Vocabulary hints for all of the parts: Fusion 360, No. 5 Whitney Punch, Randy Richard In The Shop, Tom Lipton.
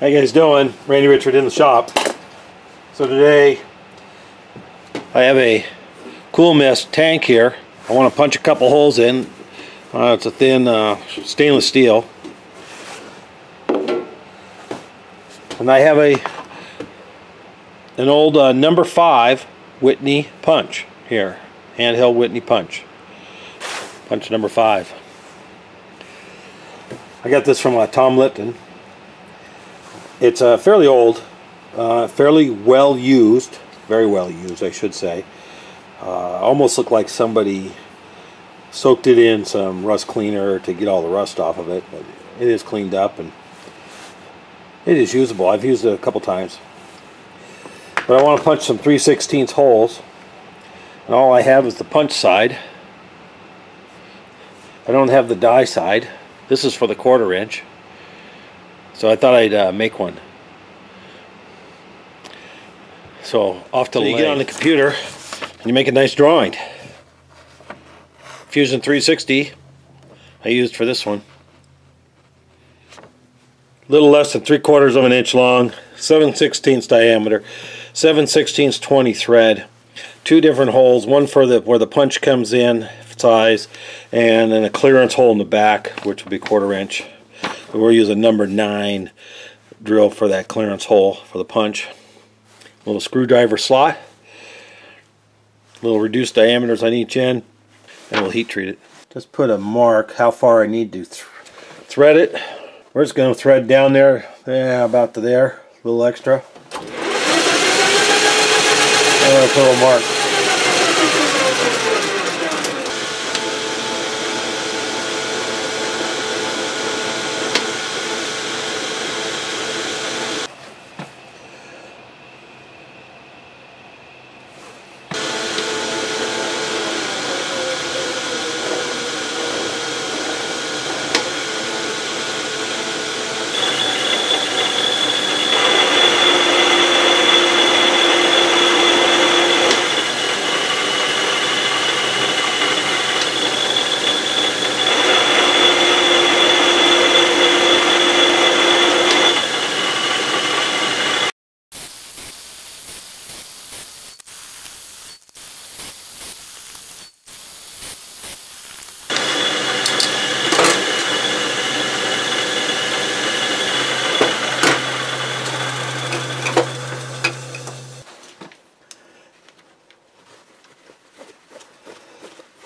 How you guys doing? Randy Richard in the shop. So today I have a Cool Mist tank here. I want to punch a couple holes in. It's a thin stainless steel. And I have an old No. 5 Whitney Punch here. Handheld Whitney Punch. Punch No. 5. I got this from Tom Lipton. It's fairly old, fairly well used, very well used I should say. Almost looked like somebody soaked it in some rust cleaner to get all the rust off of it, but it is cleaned up and it is usable. I've used it a couple times. But I want to punch some 3/16 holes, and all I have is the punch side. I don't have the die side. This is for the 1/4 inch. So I thought I'd make one. So off to the left. You get on the computer and you make a nice drawing. Fusion 360 I used for this one. Little less than 3/4 of an inch long, 7/16 diameter, 7/16 20 thread, 2 different holes, one for where the punch comes in size, and then a clearance hole in the back, which will be 1/4 inch. We'll use a number 9 drill for that clearance hole for the punch. Little screwdriver slot, little reduced diameters on each end, and we'll heat treat it. Just put a mark how far I need to thread it. We're just going to thread down there, yeah, about to there, a little extra. And I'll put a mark.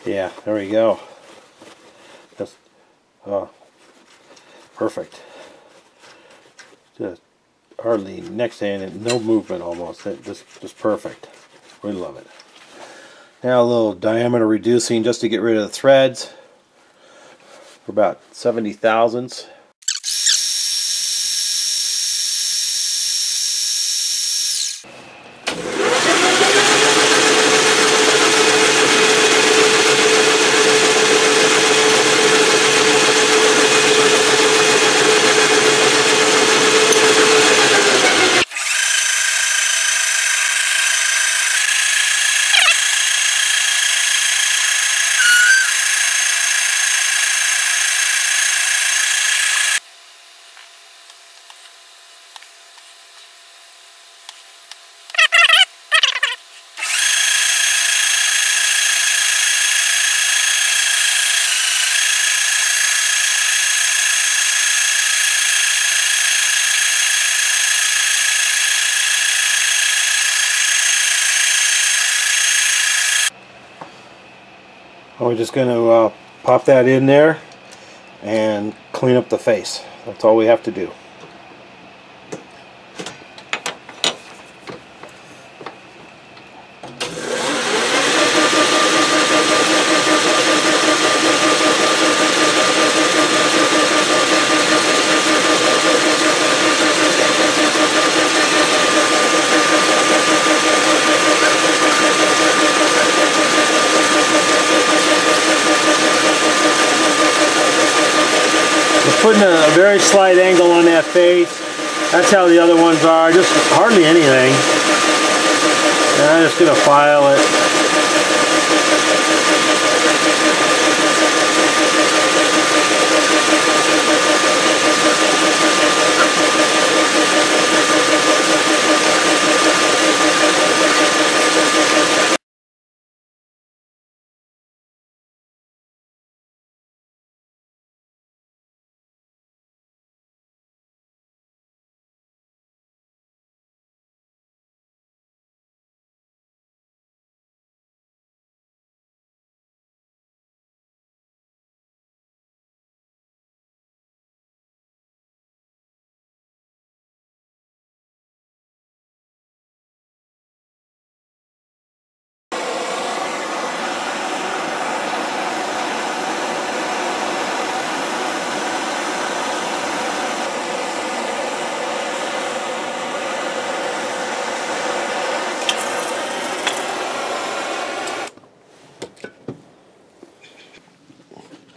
Yeah, there we go. Just perfect. Just hardly next to it, no movement almost. Just perfect. We love it. Now a little diameter reducing just to get rid of the threads for about 70 thousandths. We're just going to pop that in there and clean up the face. That's all we have to do. Putting a very slight angle on that face. That's how the other ones are, just hardly anything. And I'm just going to file it.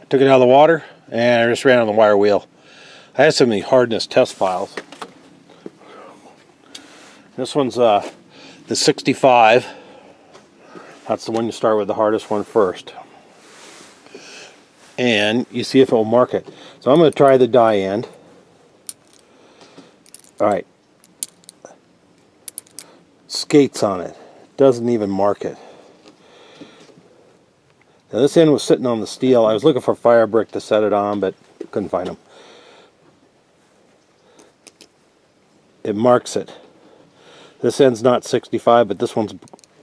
took it out of the water, and I just ran on the wire wheel. I had so many hardness test files. This one's the 65. That's the one you start with, the hardest one first. And you see if it will mark it. So I'm going to try the die end. Alright. Skates on it. Doesn't even mark it. Now this end was sitting on the steel. I was looking for fire brick to set it on, but couldn't find them. It marks it. This end's not 65, but this one's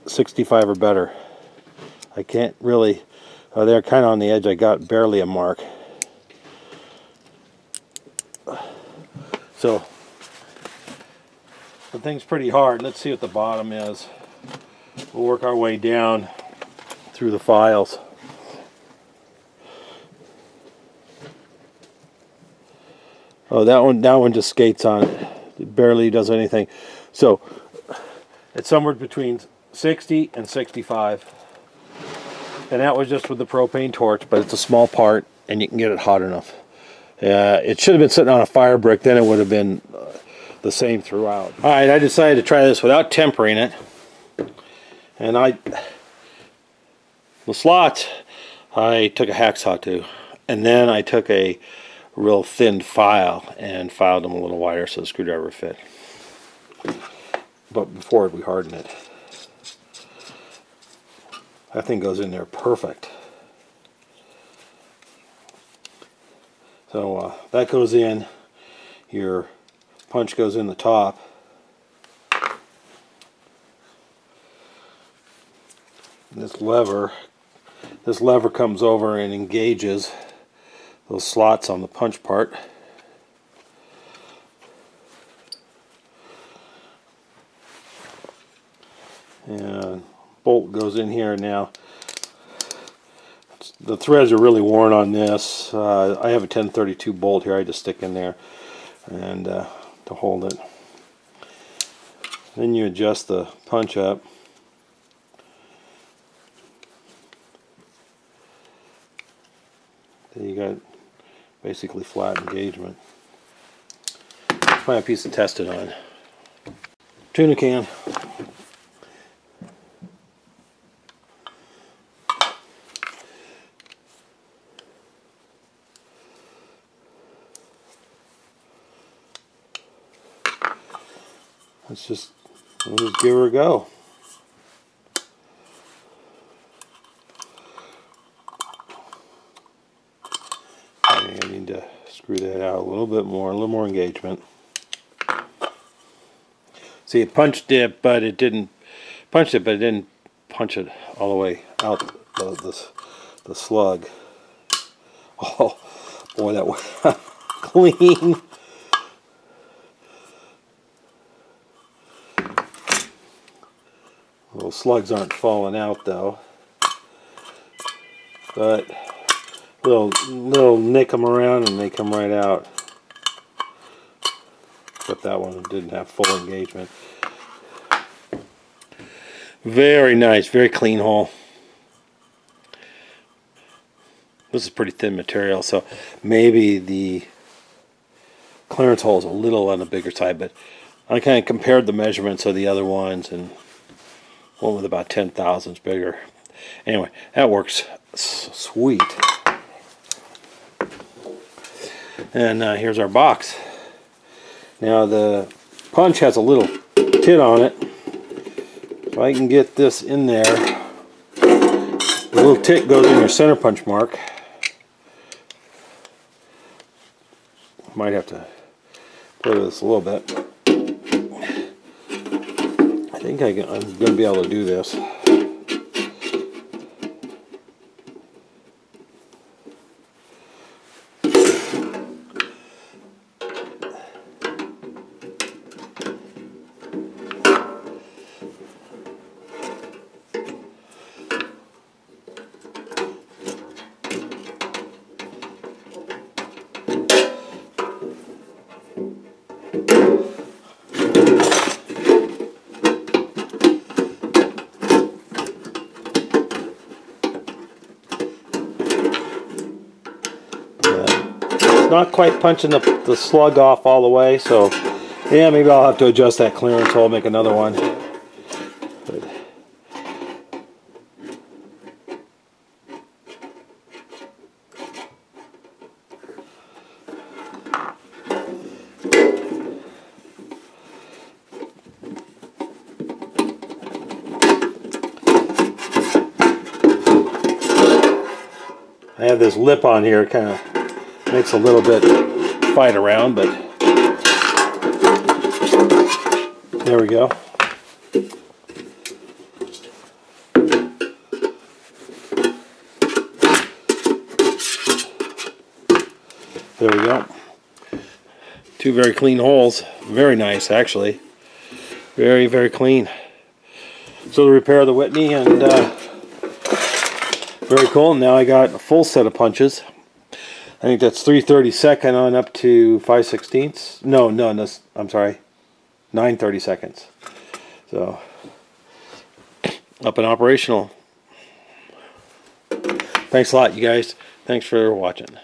65 or better. I can't really... Oh, they're kind of on the edge. I got barely a mark. So the thing's pretty hard. Let's see what the bottom is. We'll work our way down through the files. Oh, that one just skates on it. It barely does anything. So it's somewhere between 60 and 65. And that was just with the propane torch, but it's a small part and you can get it hot enough. It should have been sitting on a fire brick, then it would have been the same throughout. Alright, I decided to try this without tempering it. And the slots I took a hacksaw to, and then I took a real thin file and filed them a little wider so the screwdriver fit. But before we harden it. That thing goes in there perfect. So that goes in. Your punch goes in the top. This lever comes over and engages those slots on the punch part. And bolt goes in here now. The threads are really worn on this. I have a 1032 bolt here I just stick in there and to hold it. Then you adjust the punch up. Then you got basically flat engagement. Let's find a piece to test it on. Tuna can. We'll just give her a go. I think I need to screw that out a little more engagement. See, it punched it, but it didn't punch it, all the way out of the slug. Oh boy, that was clean. Little slugs aren't falling out though, but little nick them around and they come right out. But that one didn't have full engagement. Very nice, very clean hole. This is pretty thin material, so maybe the clearance hole is a little on the bigger side, but I kind of compared the measurements of the other ones, and one with about 10 thousandths bigger. Anyway, that works sweet. And here's our box. Now the punch has a little tit on it. If I can get this in there, the little tit goes in your center punch mark. Might have to play with this a little bit. I think I'm going to be able to do this. it's not quite punching the slug off all the way, so yeah, maybe I'll have to adjust that clearance hole, make another one. But I have this lip on here, kind of makes a little bit fight around, but there we go. There we go. Two very clean holes. Very nice, actually. Very, very clean. So the repair of the Whitney, and very cool. Now I got a full set of punches. I think that's 3/32 on up to 5/16. No, I'm sorry, 9/32. So up and operational. Thanks a lot, you guys. Thanks for watching.